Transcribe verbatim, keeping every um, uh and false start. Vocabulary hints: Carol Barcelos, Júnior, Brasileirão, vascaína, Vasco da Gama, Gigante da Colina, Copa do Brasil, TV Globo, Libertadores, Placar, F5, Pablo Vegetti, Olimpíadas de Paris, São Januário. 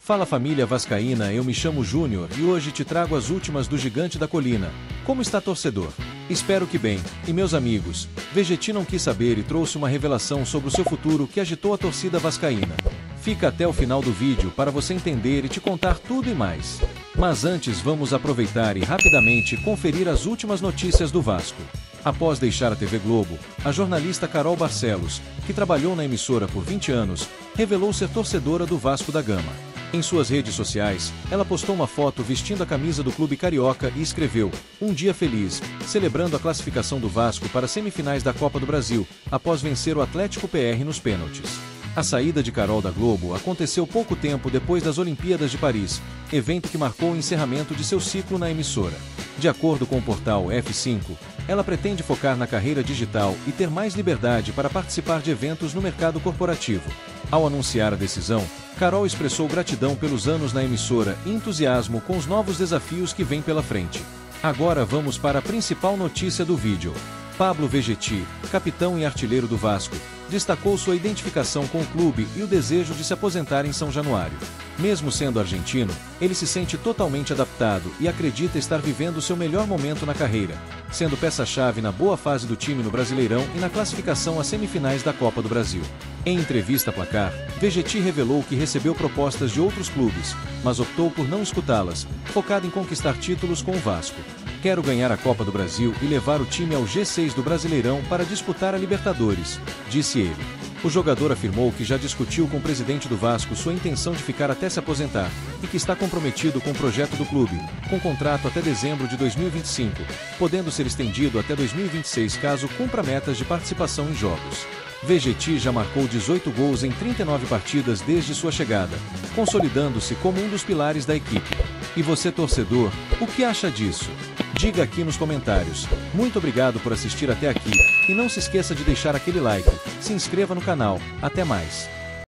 Fala família vascaína, eu me chamo Júnior e hoje te trago as últimas do Gigante da Colina. Como está torcedor? Espero que bem. E meus amigos, Vegetti não quis saber e trouxe uma revelação sobre o seu futuro que agitou a torcida vascaína. Fica até o final do vídeo para você entender e te contar tudo e mais. Mas antes vamos aproveitar e rapidamente conferir as últimas notícias do Vasco. Após deixar a T V Globo, a jornalista Carol Barcelos, que trabalhou na emissora por vinte anos, revelou ser torcedora do Vasco da Gama. Em suas redes sociais, ela postou uma foto vestindo a camisa do clube carioca e escreveu: "Um dia feliz, celebrando a classificação do Vasco para as semifinais da Copa do Brasil, após vencer o Atlético-P R nos pênaltis." A saída de Carol da Globo aconteceu pouco tempo depois das Olimpíadas de Paris, evento que marcou o encerramento de seu ciclo na emissora. De acordo com o portal F cinco, ela pretende focar na carreira digital e ter mais liberdade para participar de eventos no mercado corporativo. Ao anunciar a decisão, Carol expressou gratidão pelos anos na emissora e entusiasmo com os novos desafios que vêm pela frente. Agora vamos para a principal notícia do vídeo. Pablo Vegetti, capitão e artilheiro do Vasco, destacou sua identificação com o clube e o desejo de se aposentar em São Januário. Mesmo sendo argentino, ele se sente totalmente adaptado e acredita estar vivendo seu melhor momento na carreira, sendo peça-chave na boa fase do time no Brasileirão e na classificação às semifinais da Copa do Brasil. Em entrevista a Placar, Vegetti revelou que recebeu propostas de outros clubes, mas optou por não escutá-las, focado em conquistar títulos com o Vasco. "Quero ganhar a Copa do Brasil e levar o time ao G seis do Brasileirão para disputar a Libertadores", disse ele. O jogador afirmou que já discutiu com o presidente do Vasco sua intenção de ficar até se aposentar e que está comprometido com o projeto do clube, com contrato até dezembro de dois mil e vinte e cinco, podendo ser estendido até dois mil e vinte e seis caso cumpra metas de participação em jogos. Vegetti já marcou dezoito gols em trinta e nove partidas desde sua chegada, consolidando-se como um dos pilares da equipe. E você, torcedor, o que acha disso? Diga aqui nos comentários. Muito obrigado por assistir até aqui e não se esqueça de deixar aquele like, se inscreva no canal. Até mais!